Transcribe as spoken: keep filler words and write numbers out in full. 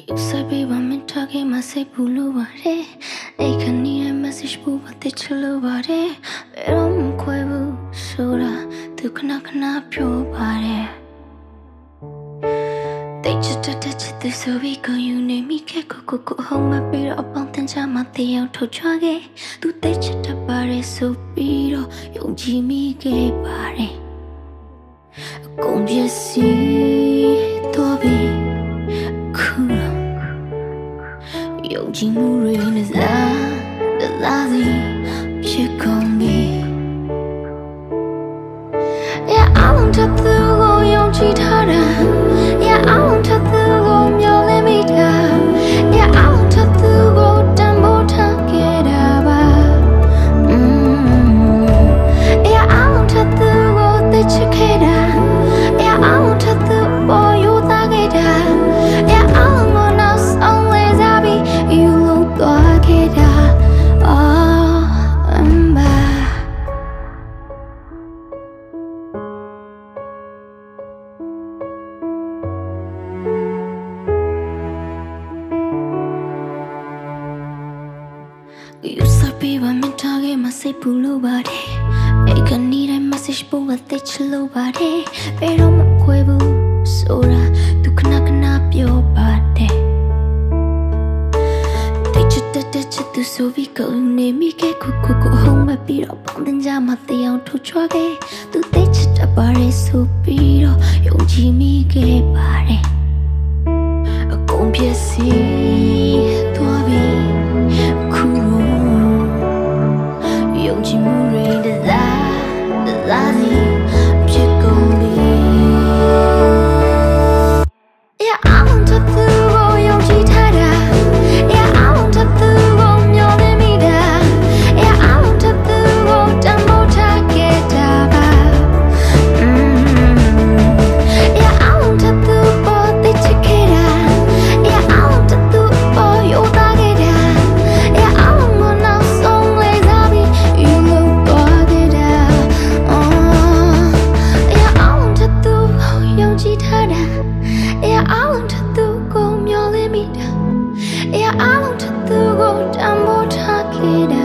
I want to go down, but I can't.